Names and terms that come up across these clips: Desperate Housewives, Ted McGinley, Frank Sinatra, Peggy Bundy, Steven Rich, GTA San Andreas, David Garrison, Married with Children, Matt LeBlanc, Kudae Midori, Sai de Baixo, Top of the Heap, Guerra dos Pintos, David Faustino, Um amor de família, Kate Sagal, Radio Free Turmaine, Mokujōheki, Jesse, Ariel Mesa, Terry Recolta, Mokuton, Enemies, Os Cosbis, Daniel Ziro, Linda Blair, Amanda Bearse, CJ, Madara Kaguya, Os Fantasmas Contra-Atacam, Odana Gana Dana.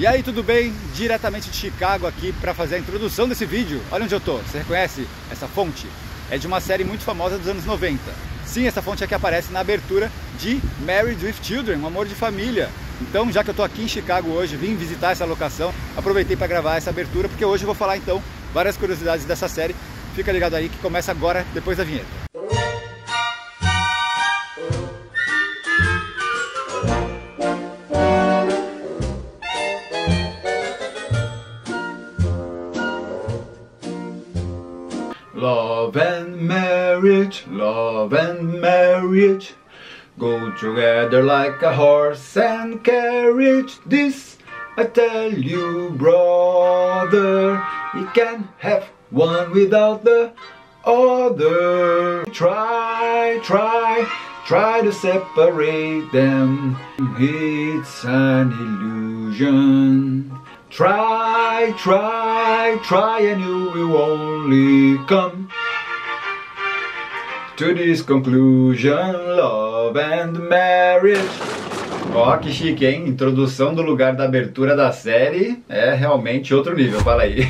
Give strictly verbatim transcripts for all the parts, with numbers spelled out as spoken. E aí, tudo bem? Diretamente de Chicago aqui para fazer a introdução desse vídeo. Olha onde eu tô, você reconhece essa fonte? É de uma série muito famosa dos anos noventa. Sim, essa fonte é que aparece na abertura de Married with Children, Um Amor de Família. Então, já que eu tô aqui em Chicago hoje, vim visitar essa locação, aproveitei para gravar essa abertura, porque hoje eu vou falar então várias curiosidades dessa série. Fica ligado aí que começa agora, depois da vinheta. Love and marriage, love and marriage go together like a horse and carriage. This I tell you, brother, you can't have one without the other. Try, try, try to separate them, it's an illusion. Try, try, try and you will only come to this conclusion, love and marriage. Ó, oh, que chique, hein? Introdução do lugar da abertura da série é realmente outro nível, fala aí.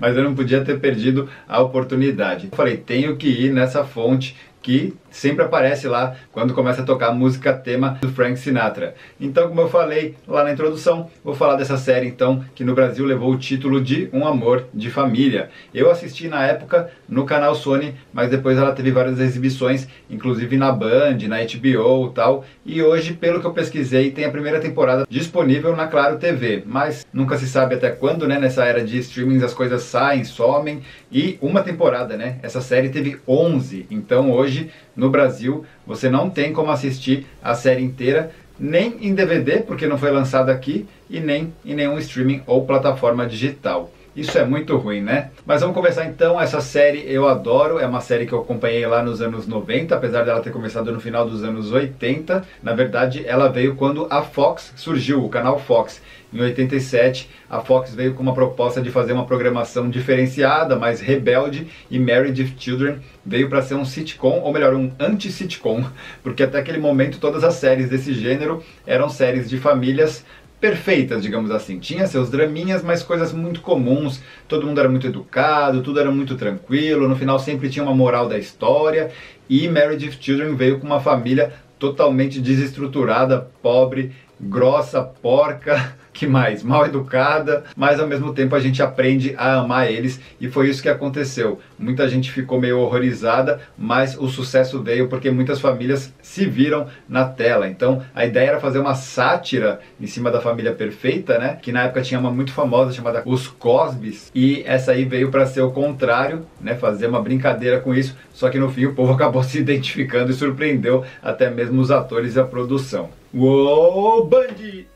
Mas eu não podia ter perdido a oportunidade. Falei, tenho que ir nessa fonte que sempre aparece lá quando começa a tocar a música tema do Frank Sinatra. Então, como eu falei lá na introdução, vou falar dessa série então, que no Brasil levou o título de Um Amor de Família. Eu assisti na época no canal Sony, mas depois ela teve várias exibições, inclusive na Band, na H B O e tal. E hoje, pelo que eu pesquisei, tem a primeira temporada disponível na Claro T V. Mas nunca se sabe até quando, né? Nessa era de streamings as coisas saem, somem. E uma temporada, né? Essa série teve onze, então hoje no Brasil você não tem como assistir a série inteira, nem em D V D, porque não foi lançada aqui, e nem em nenhum streaming ou plataforma digital. Isso é muito ruim, né? Mas vamos conversar então. Essa série eu adoro, é uma série que eu acompanhei lá nos anos noventa, apesar dela ter começado no final dos anos oitenta. Na verdade, ela veio quando a Fox surgiu, o canal Fox. Em oitenta e sete, a Fox veio com uma proposta de fazer uma programação diferenciada, mais rebelde, e Married with Children veio para ser um sitcom, ou melhor, um anti-sitcom, porque até aquele momento todas as séries desse gênero eram séries de famílias perfeitas, digamos assim. Tinha seus draminhas, mas coisas muito comuns. Todo mundo era muito educado, tudo era muito tranquilo, no final sempre tinha uma moral da história. E Married with Children veio com uma família totalmente desestruturada, pobre, grossa, porca, que mais? Mal educada, mas ao mesmo tempo a gente aprende a amar eles, e foi isso que aconteceu. Muita gente ficou meio horrorizada, mas o sucesso veio porque muitas famílias se viram na tela. Então a ideia era fazer uma sátira em cima da família perfeita, né? Que na época tinha uma muito famosa chamada Os Cosbis, e essa aí veio para ser o contrário, né? Fazer uma brincadeira com isso, só que no fim o povo acabou se identificando e surpreendeu até mesmo os atores e a produção. Uou, Bundy!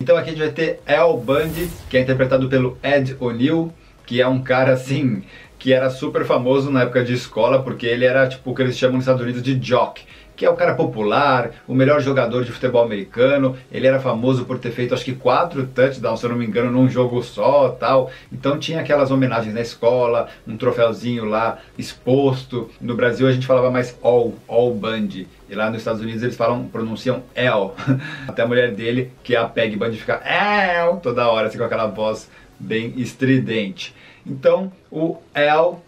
Então aqui a gente vai ter El Bundy, que é interpretado pelo Ed O'Neill, que é um cara assim, que era super famoso na época de escola, porque ele era tipo o que eles chamam nos Estados Unidos de jock, que é o cara popular, o melhor jogador de futebol americano. Ele era famoso por ter feito acho que quatro touchdowns, se eu não me engano, num jogo só, tal. Então tinha aquelas homenagens na escola, um troféuzinho lá exposto. No Brasil a gente falava mais all, all Bundy. E lá nos Estados Unidos eles falam, pronunciam El. Até a mulher dele, que é a Peggy Bundy, fica El toda hora, assim, com aquela voz bem estridente. Então o El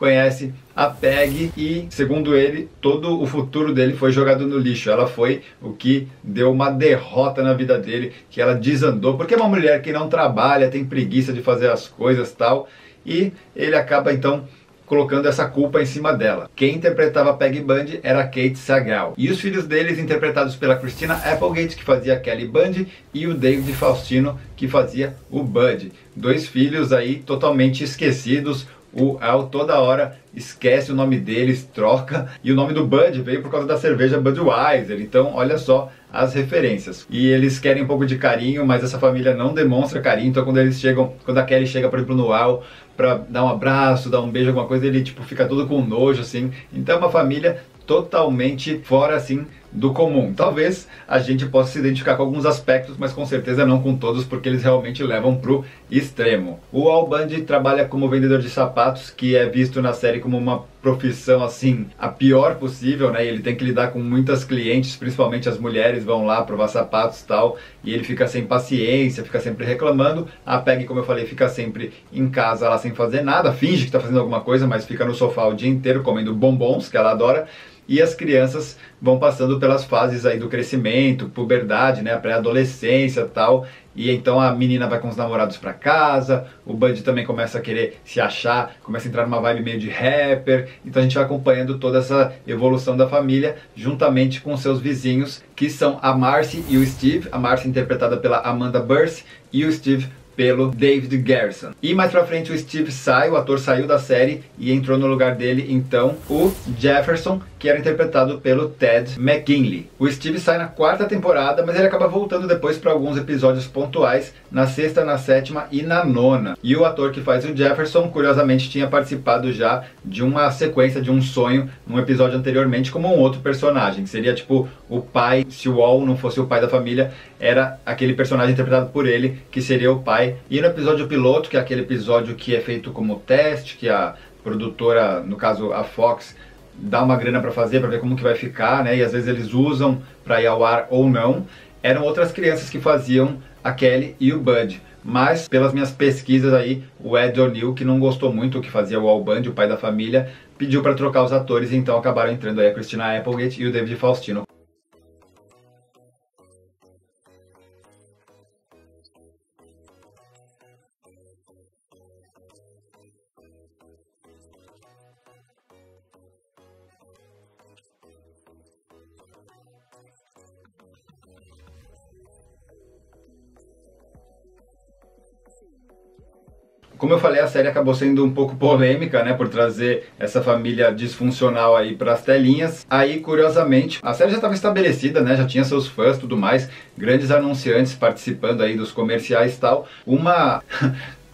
conhece a Peggy e, segundo ele, todo o futuro dele foi jogado no lixo. Ela foi o que deu uma derrota na vida dele, que ela desandou, porque é uma mulher que não trabalha, tem preguiça de fazer as coisas e tal, e ele acaba então colocando essa culpa em cima dela. Quem interpretava Peggy Bundy era a Kate Sagal. E os filhos deles, interpretados pela Christina Applegate, que fazia Kelly Bundy, e o David Faustino, que fazia o Bud. Dois filhos aí totalmente esquecidos. O Al toda hora esquece o nome deles, troca. E o nome do Bud veio por causa da cerveja Budweiser. Então, olha só as referências. E eles querem um pouco de carinho, mas essa família não demonstra carinho. Então, quando eles chegam, quando a Kelly chega, por exemplo, no Al, pra dar um abraço, dar um beijo, alguma coisa, ele tipo fica todo com nojo, assim. Então, é uma família totalmente fora, assim, do comum. Talvez a gente possa se identificar com alguns aspectos, mas com certeza não com todos, porque eles realmente levam pro extremo. O Al Bundy trabalha como vendedor de sapatos, que é visto na série como uma profissão assim, a pior possível, né? Ele tem que lidar com muitas clientes, principalmente as mulheres vão lá provar sapatos e tal, e ele fica sem paciência, fica sempre reclamando. A Peggy, como eu falei, fica sempre em casa lá sem fazer nada, finge que tá fazendo alguma coisa, mas fica no sofá o dia inteiro comendo bombons, que ela adora. E as crianças vão passando pelas fases aí do crescimento, puberdade, né, pré-adolescência e tal. E então a menina vai com os namorados pra casa, o Bundy também começa a querer se achar, começa a entrar numa vibe meio de rapper. Então a gente vai acompanhando toda essa evolução da família, juntamente com seus vizinhos, que são a Marcy e o Steve. A Marcy interpretada pela Amanda Bearse e o Steve pelo David Garrison. E mais pra frente o Steve sai, o ator saiu da série e entrou no lugar dele, então, o Jefferson, que era interpretado pelo Ted McGinley. O Steve sai na quarta temporada, mas ele acaba voltando depois para alguns episódios pontuais, na sexta, na sétima e na nona. E o ator que faz o Jefferson, curiosamente, tinha participado já de uma sequência, de um sonho, num episódio anteriormente, como um outro personagem. Seria tipo o pai, se o Al não fosse o pai da família, era aquele personagem interpretado por ele, que seria o pai. E no episódio piloto, que é aquele episódio que é feito como teste, que a produtora, no caso a Fox, dá uma grana pra fazer, pra ver como que vai ficar, né? E às vezes eles usam pra ir ao ar ou não. Eram outras crianças que faziam a Kelly e o Bud. Mas, pelas minhas pesquisas aí, o Ed O'Neill, que não gostou muito do que fazia o Al Bundy, o pai da família, pediu pra trocar os atores, e então acabaram entrando aí a Christina Applegate e o David Faustino. Como eu falei, a série acabou sendo um pouco polêmica, né, por trazer essa família disfuncional aí pras telinhas. Aí, curiosamente, a série já estava estabelecida, né, já tinha seus fãs, tudo mais, grandes anunciantes participando aí dos comerciais e tal. Uma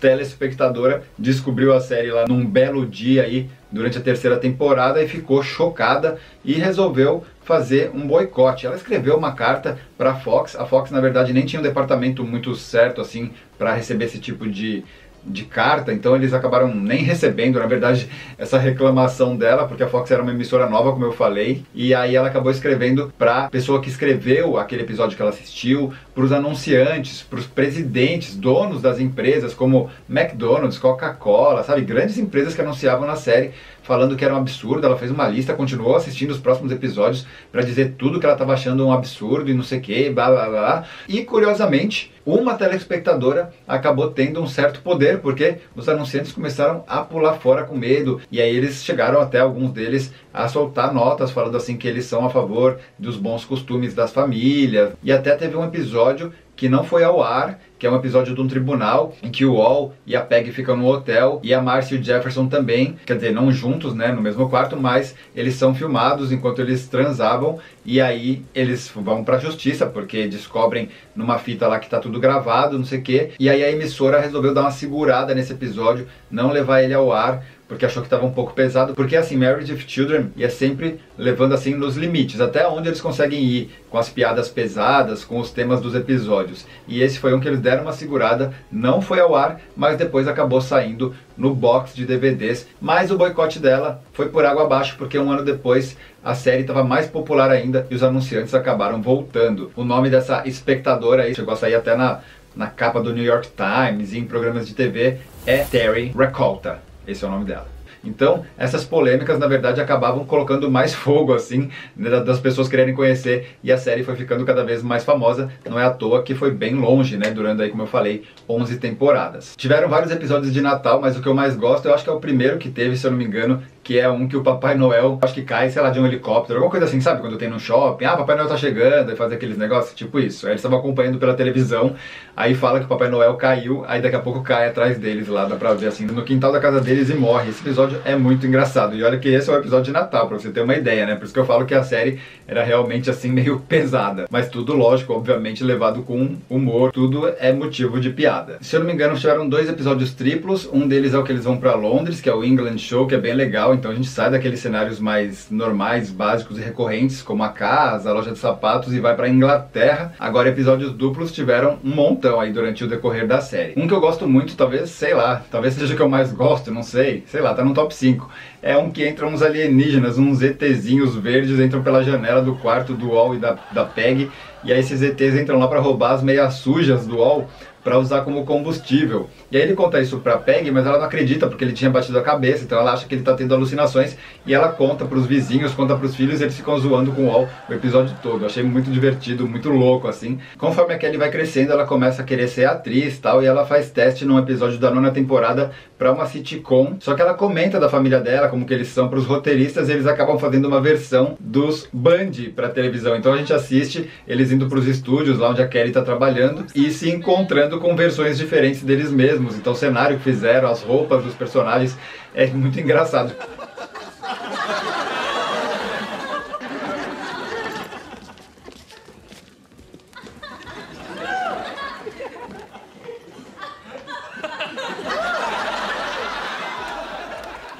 telespectadora descobriu a série lá num belo dia aí, durante a terceira temporada, e ficou chocada e resolveu fazer um boicote. Ela escreveu uma carta pra Fox. A Fox, na verdade, nem tinha um departamento muito certo, assim, pra receber esse tipo de... de carta, então eles acabaram nem recebendo, na verdade, essa reclamação dela, porque a Fox era uma emissora nova, como eu falei, e aí ela acabou escrevendo pra pessoa que escreveu aquele episódio que ela assistiu, pros anunciantes, pros presidentes, donos das empresas, como McDonald's, Coca-Cola, sabe, grandes empresas que anunciavam na série, falando que era um absurdo. Ela fez uma lista, continuou assistindo os próximos episódios pra dizer tudo que ela tava achando um absurdo e não sei o que, blá blá blá. E, curiosamente, uma telespectadora acabou tendo um certo poder, porque os anunciantes começaram a pular fora com medo, e aí eles chegaram, até alguns deles, a soltar notas falando assim que eles são a favor dos bons costumes das famílias. E até teve um episódio que não foi ao ar, que é um episódio de um tribunal, em que o Al e a Peggy ficam no hotel, e a Marcy e o Jefferson também, quer dizer, não juntos, né, no mesmo quarto, mas eles são filmados enquanto eles transavam, e aí eles vão pra justiça, porque descobrem numa fita lá que tá tudo gravado, não sei o que, e aí a emissora resolveu dar uma segurada nesse episódio, não levar ele ao ar, porque achou que estava um pouco pesado, porque assim, Married with Children ia sempre levando assim nos limites, até onde eles conseguem ir, com as piadas pesadas, com os temas dos episódios. E esse foi um que eles deram uma segurada, não foi ao ar, mas depois acabou saindo no box de D V Ds. Mas o boicote dela foi por água abaixo, porque um ano depois a série estava mais popular ainda e os anunciantes acabaram voltando. O nome dessa espectadora aí chegou a sair até na, na capa do New York Times e em programas de T V, é Terry Recolta. Esse é o nome dela. Então, essas polêmicas, na verdade, acabavam colocando mais fogo, assim, das pessoas quererem conhecer, e a série foi ficando cada vez mais famosa. Não é à toa que foi bem longe, né, durante aí, como eu falei, onze temporadas. Tiveram vários episódios de Natal, mas o que eu mais gosto, eu acho que é o primeiro que teve, se eu não me engano, que é um que o Papai Noel, acho que cai, sei lá, de um helicóptero, alguma coisa assim, sabe? Quando tem no shopping, ah, Papai Noel tá chegando, e faz aqueles negócios, tipo isso. Aí eles estavam acompanhando pela televisão, aí fala que o Papai Noel caiu, aí daqui a pouco cai atrás deles lá, dá pra ver assim, no quintal da casa deles, e morre. Esse episódio é muito engraçado, e olha que esse é o episódio de Natal, pra você ter uma ideia, né? Por isso que eu falo que a série era realmente assim, meio pesada. Mas tudo, lógico, obviamente, levado com humor, tudo é motivo de piada. Se eu não me engano, tiveram dois episódios triplos, um deles é o que eles vão pra Londres, que é o England Show, que é bem legal, então a gente sai daqueles cenários mais normais, básicos e recorrentes, como a casa, a loja de sapatos, e vai pra Inglaterra. Agora episódios duplos tiveram um montão aí durante o decorrer da série. Um que eu gosto muito, talvez, sei lá, talvez seja o que eu mais gosto, não sei, sei lá, tá no top cinco. É um que entram uns alienígenas, uns ETzinhos verdes, entram pela janela do quarto do Wall e da, da Peggy, e aí esses E Tês entram lá pra roubar as meias sujas do Wall pra usar como combustível. E aí ele conta isso pra Peggy, mas ela não acredita, porque ele tinha batido a cabeça, então ela acha que ele tá tendo alucinações, e ela conta pros vizinhos, conta pros filhos, e eles ficam zoando com o Wall o episódio todo. Eu achei muito divertido, muito louco, assim. Conforme a Kelly vai crescendo, ela começa a querer ser atriz e tal, e ela faz teste num episódio da nona temporada pra uma sitcom, só que ela comenta da família dela, como que eles são pros roteiristas, e eles acabam fazendo uma versão dos Band pra televisão. Então a gente assiste eles indo pros estúdios, lá onde a Kelly tá trabalhando, e se encontrando com versões diferentes deles mesmos. Então o cenário que fizeram, as roupas dos personagens, é muito engraçado.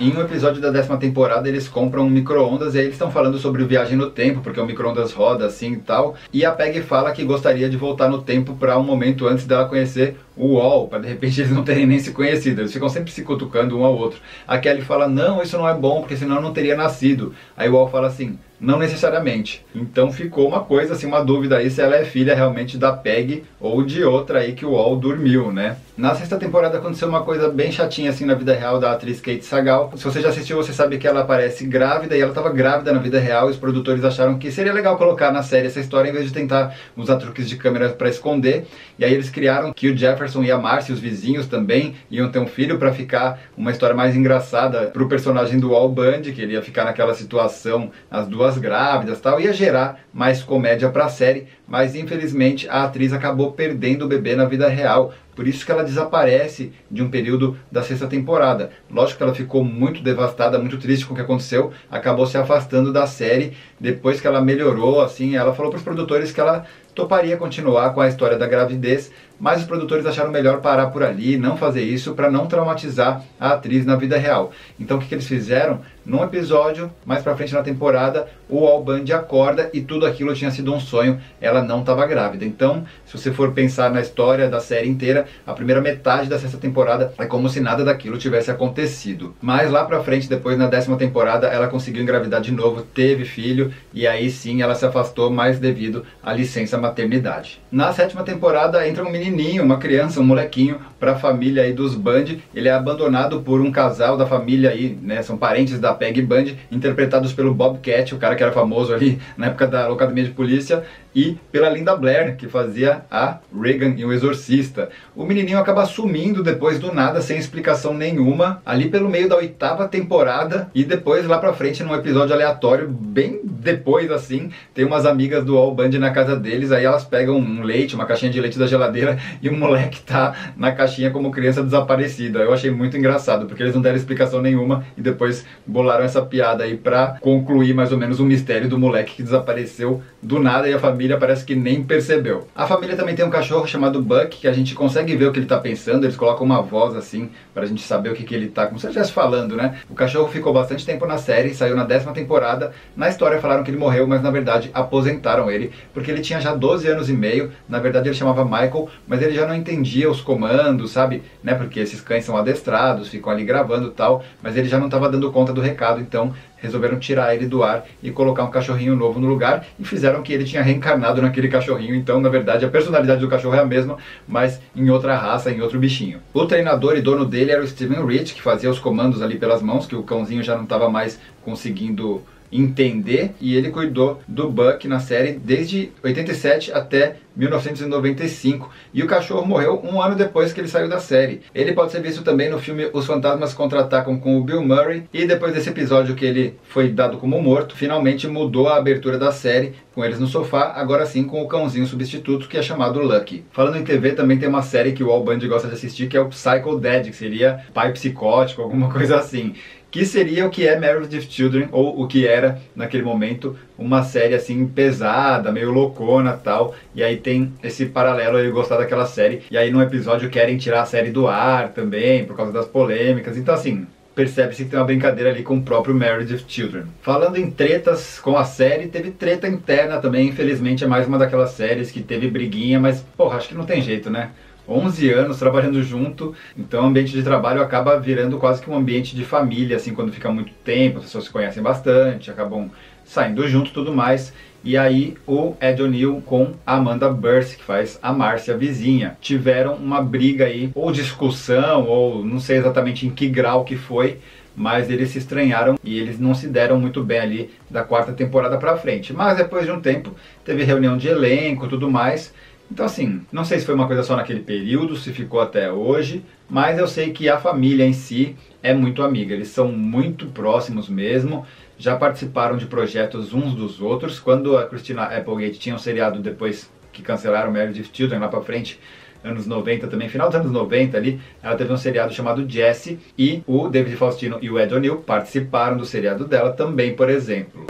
Em um episódio da décima temporada eles compram um micro-ondas, e aí eles estão falando sobre viagem no tempo, porque o micro-ondas roda assim e tal, e a Peggy fala que gostaria de voltar no tempo para um momento antes dela conhecer o Wall, para de repente eles não terem nem se conhecido, eles ficam sempre se cutucando um ao outro. A Kelly fala, não, isso não é bom, porque senão eu não teria nascido. Aí o Wall fala assim, não necessariamente. Então ficou uma coisa assim, uma dúvida aí, se ela é filha realmente da Peggy ou de outra aí que o Wall dormiu, né? Na sexta temporada aconteceu uma coisa bem chatinha assim na vida real da atriz Kate Sagal. Se você já assistiu, você sabe que ela aparece grávida, e ela estava grávida na vida real, e os produtores acharam que seria legal colocar na série essa história, em vez de tentar usar truques de câmera para esconder. E aí eles criaram que o Jefferson e a Marcy, os vizinhos também, iam ter um filho, para ficar uma história mais engraçada pro personagem do Wall Band, que ele ia ficar naquela situação, as duas grávidas e tal, ia gerar mais comédia pra série, mas infelizmente a atriz acabou perdendo o bebê na vida real, por isso que ela desaparece de um período da sexta temporada. Lógico que ela ficou muito devastada, muito triste com o que aconteceu, acabou se afastando da série. Depois que ela melhorou, assim, ela falou pros produtores que ela toparia continuar com a história da gravidez, mas os produtores acharam melhor parar por ali, não fazer isso, para não traumatizar a atriz na vida real. Então o que, que eles fizeram? Num episódio, mais pra frente na temporada, o Wall Band acorda e tudo aquilo tinha sido um sonho, ela não estava grávida. Então, se você for pensar na história da série inteira, a primeira metade da sexta temporada é como se nada daquilo tivesse acontecido. Mas lá pra frente, depois na décima temporada, ela conseguiu engravidar de novo, teve filho, e aí sim ela se afastou, mais devido à licença maternidade. Na sétima temporada entra um menininho, uma criança, um molequinho, pra família aí dos Band. Ele é abandonado por um casal da família aí, né, são parentes da Peggy Bundy, interpretados pelo Bobcat, o cara que era famoso ali na época da Academia de Polícia, e pela Linda Blair, que fazia a Regan e o Exorcista. O menininho acaba sumindo depois do nada, sem explicação nenhuma, ali pelo meio da oitava temporada, e depois lá pra frente, num episódio aleatório, bem depois assim, tem umas amigas do Wall Band na casa deles, aí elas pegam um leite, uma caixinha de leite da geladeira, e o moleque tá na caixinha como criança desaparecida. Eu achei muito engraçado, porque eles não deram explicação nenhuma, e depois bolaram essa piada aí pra concluir mais ou menos o mistério do moleque que desapareceu do nada, e a família parece que nem percebeu. A família também tem um cachorro chamado Buck, que a gente consegue ver o que ele tá pensando, eles colocam uma voz assim pra gente saber o que, que ele tá, como se ele estivesse falando, né? O cachorro ficou bastante tempo na série, saiu na décima temporada. Na história falaram que ele morreu, mas na verdade aposentaram ele, porque ele tinha já doze anos e meio, na verdade ele chamava Michael, mas ele já não entendia os comandos, sabe? Né? Porque esses cães são adestrados, ficam ali gravando e tal, mas ele já não tava dando conta do recado, então resolveram tirar ele do ar e colocar um cachorrinho novo no lugar, e fizeram que ele tinha reencarnado naquele cachorrinho. Então, na verdade, a personalidade do cachorro é a mesma, mas em outra raça, em outro bichinho. O treinador e dono dele era o Steven Rich, que fazia os comandos ali pelas mãos, que o cãozinho já não estava mais conseguindo entender, e ele cuidou do Buck na série desde oitenta e sete até mil novecentos e noventa e cinco, e o cachorro morreu um ano depois que ele saiu da série. Ele pode ser visto também no filme Os Fantasmas Contra-Atacam, com o Bill Murray, e depois desse episódio que ele foi dado como morto, finalmente mudou a abertura da série, com eles no sofá, agora sim com o cãozinho substituto, que é chamado Lucky. Falando em T V, também tem uma série que o Wall Band gosta de assistir, que é o Psycho Dad, que seria pai psicótico, alguma coisa assim, que seria o que é Married with Children, ou o que era naquele momento, uma série assim pesada, meio loucona e tal, e aí tem esse paralelo, eu gostar daquela série, e aí num episódio querem tirar a série do ar também, por causa das polêmicas. Então assim, percebe-se que tem uma brincadeira ali com o próprio Married with Children. Falando em tretas com a série, teve treta interna também, infelizmente é mais uma daquelas séries que teve briguinha, mas porra, acho que não tem jeito, né? onze anos trabalhando junto, então o ambiente de trabalho acaba virando quase que um ambiente de família, assim, quando fica muito tempo, as pessoas se conhecem bastante, acabam saindo junto e tudo mais. E aí o Ed O'Neill com a Amanda Bearse, que faz a Márcia, a vizinha, tiveram uma briga aí, ou discussão, ou não sei exatamente em que grau que foi, mas eles se estranharam e eles não se deram muito bem ali da quarta temporada pra frente. Mas depois de um tempo teve reunião de elenco e tudo mais. Então assim, não sei se foi uma coisa só naquele período, se ficou até hoje, mas eu sei que a família em si é muito amiga, eles são muito próximos mesmo, já participaram de projetos uns dos outros. Quando a Christina Applegate tinha um seriado depois que cancelaram Married with Children lá pra frente, anos noventa também, final dos anos noventa ali, ela teve um seriado chamado Jesse e o David Faustino e o Ed O'Neill participaram do seriado dela também, por exemplo.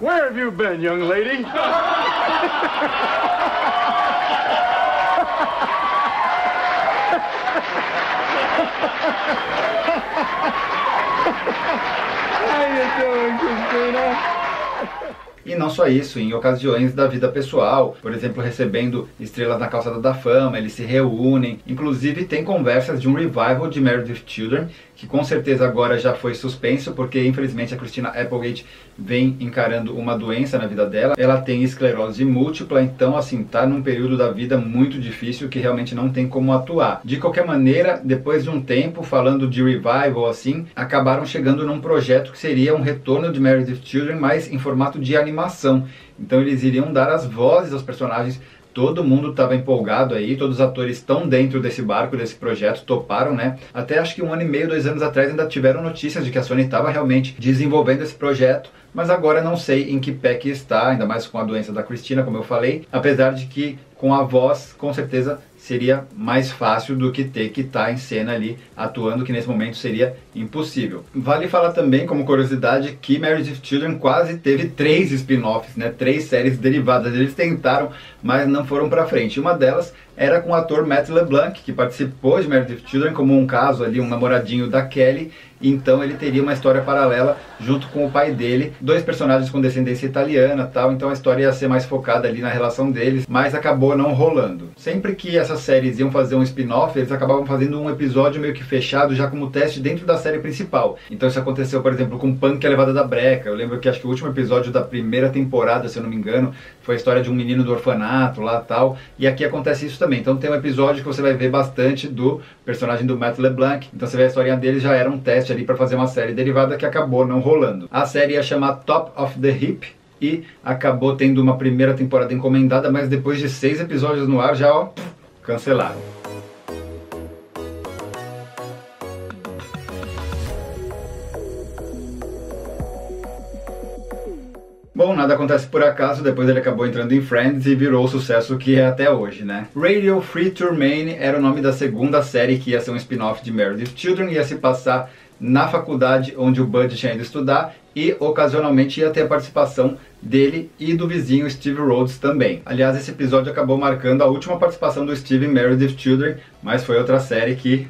Where have you been, young lady? How you doing, Christina? E não só isso, em ocasiões da vida pessoal, por exemplo, recebendo estrelas na calçada da fama, eles se reúnem. Inclusive tem conversas de um revival de Married with Children, que com certeza agora já foi suspenso, porque infelizmente a Christina Applegate vem encarando uma doença na vida dela. Ela tem esclerose múltipla, então assim, tá num período da vida muito difícil que realmente não tem como atuar. De qualquer maneira, depois de um tempo, falando de revival assim, acabaram chegando num projeto que seria um retorno de Married with Children, mas em formato de animação. Então eles iriam dar as vozes aos personagens, todo mundo estava empolgado aí, todos os atores estão dentro desse barco, desse projeto, toparam, né? Até acho que um ano e meio, dois anos atrás ainda tiveram notícias de que a Sony estava realmente desenvolvendo esse projeto, mas agora não sei em que pé que está, ainda mais com a doença da Christina, como eu falei, apesar de que com a voz, com certeza, seria mais fácil do que ter que estar em cena ali atuando, que nesse momento seria impossível. Vale falar também, como curiosidade, que Married with Children quase teve três spin-offs, né? Três séries derivadas. Eles tentaram, mas não foram pra frente. Uma delas era com o ator Matt LeBlanc, que participou de Married with Children como um caso ali, um namoradinho da Kelly. Então ele teria uma história paralela junto com o pai dele, dois personagens com descendência italiana, tal, então a história ia ser mais focada ali na relação deles, mas acabou não rolando. Sempre que essas séries iam fazer um spin-off, eles acabavam fazendo um episódio meio que fechado já como teste dentro da série principal. Então isso aconteceu, por exemplo, com Punk e a Levada da Breca. Eu lembro que acho que o último episódio da primeira temporada, se eu não me engano, foi a história de um menino do orfanato lá, tal, e aqui acontece isso também. Então tem um episódio que você vai ver bastante do personagem do Matt LeBlanc, então você vê a historinha dele, já era um teste ali para fazer uma série derivada que acabou não rolando. A série ia chamar Top of the Heap e acabou tendo uma primeira temporada encomendada, mas depois de seis episódios no ar já, ó, cancelaram. Bom, nada acontece por acaso, depois ele acabou entrando em Friends e virou o sucesso que é até hoje, né? Radio Free Turmaine era o nome da segunda série que ia ser um spin-off de Married with Children, ia se passar na faculdade onde o Bud tinha ido estudar e ocasionalmente ia ter a participação dele e do vizinho Steve Rhodes também. Aliás, esse episódio acabou marcando a última participação do Steve em Married with Children, mas foi outra série que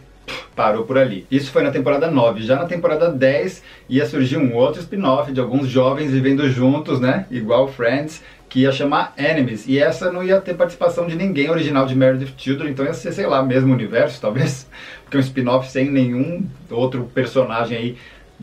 parou por ali. Isso foi na temporada nove. Já na temporada dez ia surgir um outro spin-off de alguns jovens vivendo juntos, né? Igual Friends, que ia chamar Enemies. E essa não ia ter participação de ninguém original de Married with Children, então ia ser, sei lá, mesmo universo, talvez? Porque um spin-off sem nenhum outro personagem aí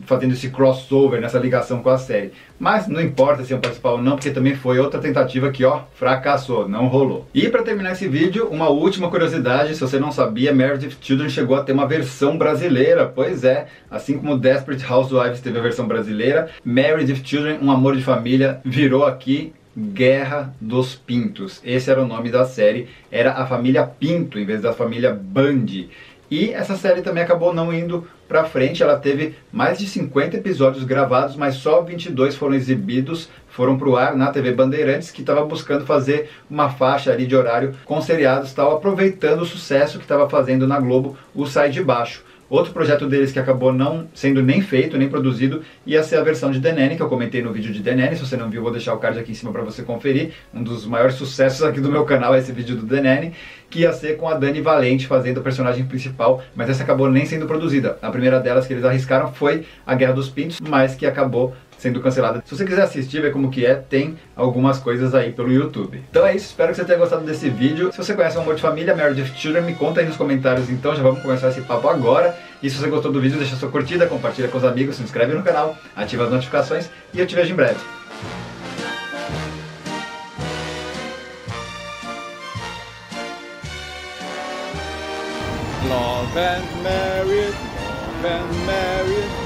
fazendo esse crossover, nessa ligação com a série. Mas não importa se eu participar ou não, porque também foi outra tentativa que, ó, fracassou, não rolou. E pra terminar esse vídeo, uma última curiosidade, se você não sabia, Married with Children chegou a ter uma versão brasileira, pois é, assim como Desperate Housewives teve a versão brasileira, Married with Children, Um Amor de Família, virou aqui Guerra dos Pintos. Esse era o nome da série, era a família Pinto, em vez da família Bundy. E essa série também acabou não indo pra frente, ela teve mais de cinquenta episódios gravados, mas só vinte e dois foram exibidos, foram pro ar na T V Bandeirantes, que estava buscando fazer uma faixa ali de horário com seriados e tal, aproveitando o sucesso que estava fazendo na Globo o Sai de Baixo. Outro projeto deles que acabou não sendo nem feito, nem produzido, ia ser a versão de The Nanny, que eu comentei no vídeo de The Nanny. Se você não viu, vou deixar o card aqui em cima para você conferir. Um dos maiores sucessos aqui do meu canal é esse vídeo do The Nanny, que ia ser com a Dani Valente fazendo a personagem principal, mas essa acabou nem sendo produzida. A primeira delas que eles arriscaram foi a Guerra dos Pintos, mas que acabou sendo cancelada. Se você quiser assistir, ver como que é, tem algumas coisas aí pelo YouTube. Então é isso, espero que você tenha gostado desse vídeo. Se você conhece Um Amor de Família, Married with Children, me conta aí nos comentários então, já vamos começar esse papo agora. E se você gostou do vídeo, deixa sua curtida, compartilha com os amigos, se inscreve no canal, ativa as notificações e eu te vejo em breve. Love and married, love and married.